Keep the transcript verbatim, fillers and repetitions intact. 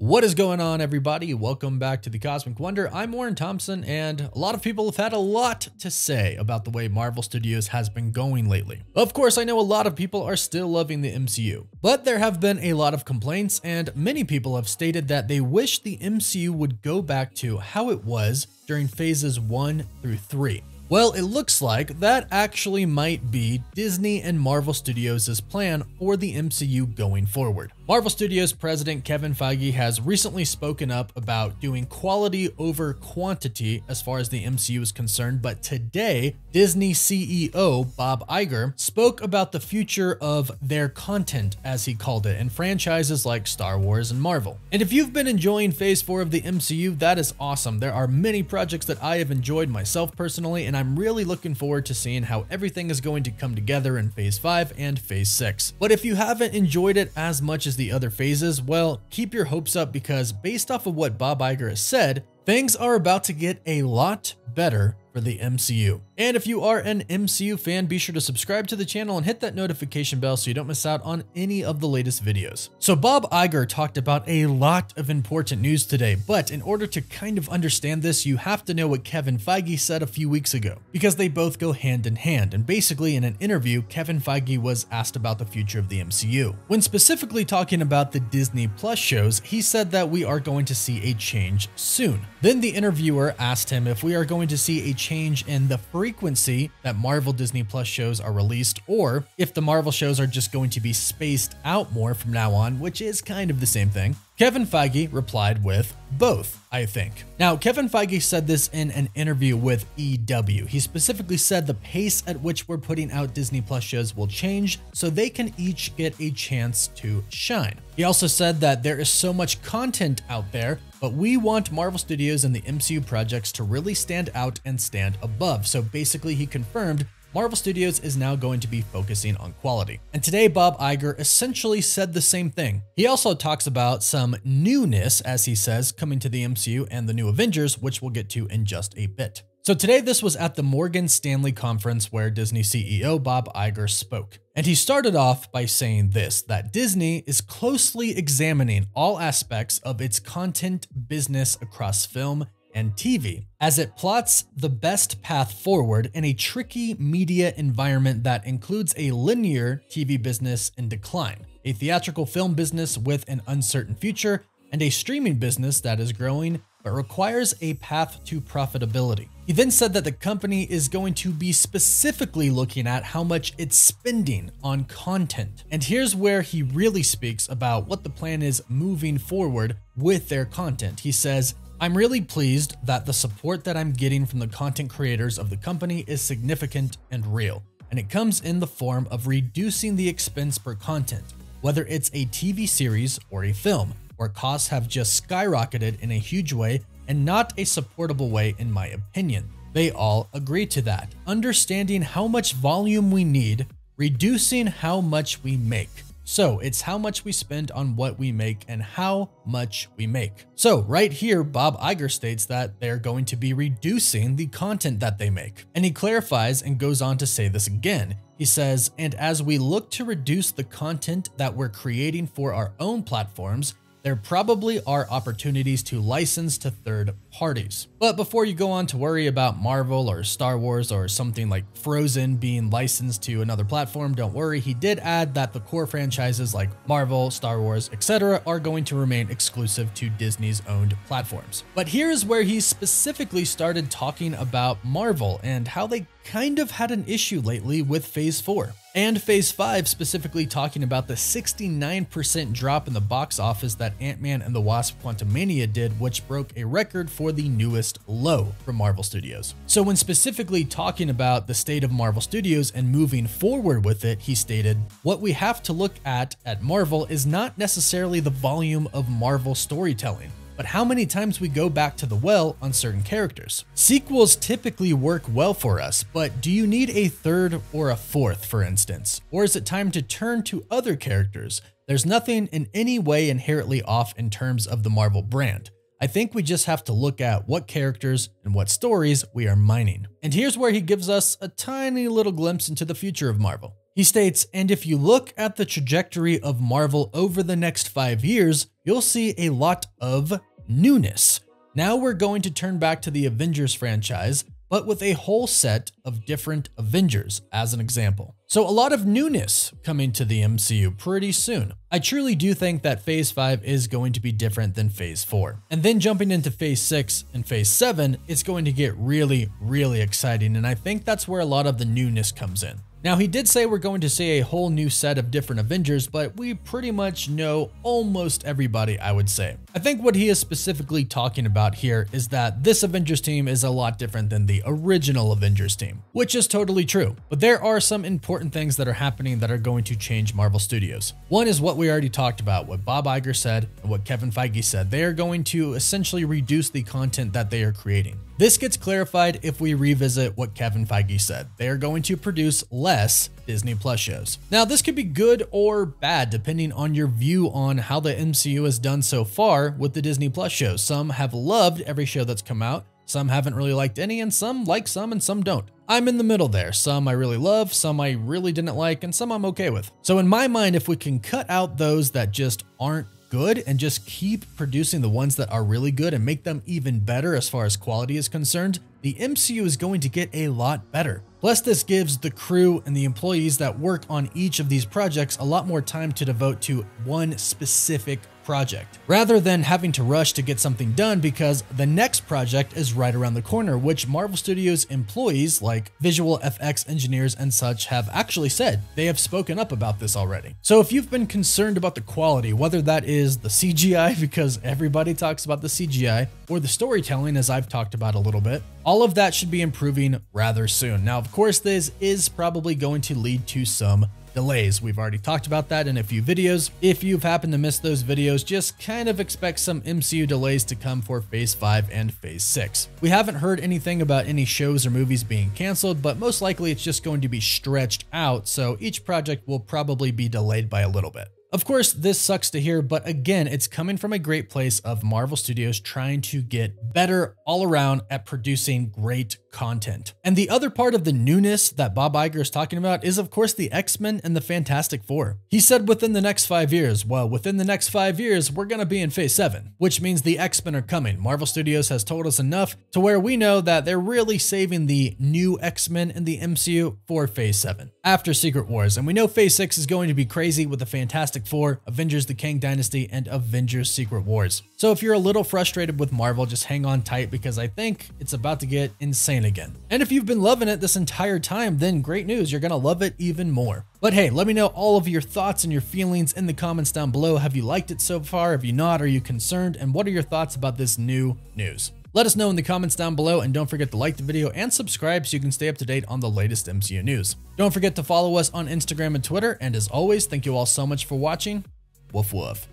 What is going on, everybody? Welcome back to the Cosmic Wonder. I'm Warren Thompson, and a lot of people have had a lot to say about the way Marvel Studios has been going lately. Of course, I know a lot of people are still loving the M C U, but there have been a lot of complaints, and many people have stated that they wish the M C U would go back to how it was during phases one through three. Well, it looks like that actually might be Disney and Marvel Studios' plan for the M C U going forward. Marvel Studios president Kevin Feige has recently spoken up about doing quality over quantity as far as the M C U is concerned, but today, Disney C E O Bob Iger spoke about the future of their content, as he called it, in franchises like Star Wars and Marvel. And if you've been enjoying phase four of the M C U, that is awesome. There are many projects that I have enjoyed myself personally, and I'm really looking forward to seeing how everything is going to come together in phase five and phase six. But if you haven't enjoyed it as much as the other phases, well, keep your hopes up, because based off of what Bob Iger has said, things are about to get a lot better for the M C U. And if you are an M C U fan, be sure to subscribe to the channel and hit that notification bell so you don't miss out on any of the latest videos. So Bob Iger talked about a lot of important news today, but in order to kind of understand this, you have to know what Kevin Feige said a few weeks ago, because they both go hand in hand. And basically, in an interview, Kevin Feige was asked about the future of the M C U. When specifically talking about the Disney Plus shows, he said that we are going to see a change soon. Then the interviewer asked him if we are going to see a change in the frequency that Marvel Disney Plus shows are released, or if the Marvel shows are just going to be spaced out more from now on, which is kind of the same thing. Kevin Feige replied with, both, I think. Now, Kevin Feige said this in an interview with E W. He specifically said the pace at which we're putting out Disney Plus shows will change so they can each get a chance to shine. He also said that there is so much content out there, but we want Marvel Studios and the M C U projects to really stand out and stand above. So basically, he confirmed Marvel Studios is now going to be focusing on quality. And today, Bob Iger essentially said the same thing. He also talks about some newness, as he says, coming to the M C U and the new Avengers, which we'll get to in just a bit. So today, this was at the Morgan Stanley Conference where Disney C E O Bob Iger spoke. And he started off by saying this, that Disney is closely examining all aspects of its content business across film and T V, as it plots the best path forward in a tricky media environment that includes a linear T V business in decline, a theatrical film business with an uncertain future, and a streaming business that is growing but requires a path to profitability. He then said that the company is going to be specifically looking at how much it's spending on content. And here's where he really speaks about what the plan is moving forward with their content. He says, I'm really pleased that the support that I'm getting from the content creators of the company is significant and real, and it comes in the form of reducing the expense per content, whether it's a T V series or a film, where costs have just skyrocketed in a huge way and not a supportable way, in my opinion. They all agree to that. Understanding how much volume we need, reducing how much we make. So it's how much we spend on what we make and how much we make. So right here, Bob Iger states that they're going to be reducing the content that they make. And he clarifies and goes on to say this again. He says, and as we look to reduce the content that we're creating for our own platforms, there probably are opportunities to license to third parties. But before you go on to worry about Marvel or Star Wars or something like Frozen being licensed to another platform, don't worry. He did add that the core franchises like Marvel, Star Wars, et cetera are going to remain exclusive to Disney's owned platforms. But here is where he specifically started talking about Marvel and how they kind of had an issue lately with phase four. And phase five, specifically talking about the sixty-nine percent drop in the box office that Ant-Man and the Wasp Quantumania did, which broke a record for the newest low from Marvel Studios. So when specifically talking about the state of Marvel Studios and moving forward with it, he stated, what we have to look at at Marvel is not necessarily the volume of Marvel storytelling, but how many times we go back to the well on certain characters. Sequels typically work well for us, but do you need a third or a fourth, for instance? Or is it time to turn to other characters? There's nothing in any way inherently off in terms of the Marvel brand. I think we just have to look at what characters and what stories we are mining. And here's where he gives us a tiny little glimpse into the future of Marvel. He states, and if you look at the trajectory of Marvel over the next five years, you'll see a lot of newness. Now we're going to turn back to the Avengers franchise, but with a whole set of different Avengers as an example. So a lot of newness coming to the M C U pretty soon. I truly do think that phase five is going to be different than phase four. And then jumping into phase six and phase seven, it's going to get really, really exciting. And I think that's where a lot of the newness comes in. Now, he did say we're going to see a whole new set of different Avengers, but we pretty much know almost everybody, I would say. I think what he is specifically talking about here is that this Avengers team is a lot different than the original Avengers team, which is totally true. But there are some important things that are happening that are going to change Marvel Studios. One is what we already talked about, what Bob Iger said and what Kevin Feige said. They are going to essentially reduce the content that they are creating. This gets clarified if we revisit what Kevin Feige said. They are going to produce less Disney Plus shows. Now, this could be good or bad depending on your view on how the M C U has done so far with the Disney Plus shows. Some have loved every show that's come out, some haven't really liked any, and some like some and some don't. I'm in the middle there. Some I really love, some I really didn't like, and some I'm okay with. So in my mind, if we can cut out those that just aren't good and just keep producing the ones that are really good and make them even better as far as quality is concerned, the M C U is going to get a lot better. Plus, this gives the crew and the employees that work on each of these projects a lot more time to devote to one specific project, rather than having to rush to get something done because the next project is right around the corner, which Marvel Studios employees like visual F X engineers and such have actually said. They have spoken up about this already. So if you've been concerned about the quality, whether that is the C G I, because everybody talks about the C G I, or the storytelling, as I've talked about a little bit, all of that should be improving rather soon. Now, of course, this is probably going to lead to some delays. We've already talked about that in a few videos. If you've happened to miss those videos, just kind of expect some M C U delays to come for phase five and phase six. We haven't heard anything about any shows or movies being canceled, but most likely it's just going to be stretched out. So each project will probably be delayed by a little bit. Of course, this sucks to hear, but again, it's coming from a great place of Marvel Studios trying to get better all around at producing great content. And the other part of the newness that Bob Iger is talking about is, of course, the X-Men and the Fantastic Four. He said within the next five years, well, within the next five years, we're gonna be in phase seven, which means the X-Men are coming. Marvel Studios has told us enough to where we know that they're really saving the new X-Men and the M C U for phase seven after Secret Wars. And we know phase six is going to be crazy with the Fantastic Four, Avengers The Kang Dynasty, and Avengers Secret Wars. So if you're a little frustrated with Marvel, just hang on tight because I think it's about to get insane again. And if you've been loving it this entire time, then great news, you're gonna love it even more. But hey, let me know all of your thoughts and your feelings in the comments down below. Have you liked it so far? Have you not? Are you concerned? And what are your thoughts about this new news? Let us know in the comments down below, and don't forget to like the video and subscribe so you can stay up to date on the latest M C U news. Don't forget to follow us on Instagram and Twitter, and as always, thank you all so much for watching. Woof woof.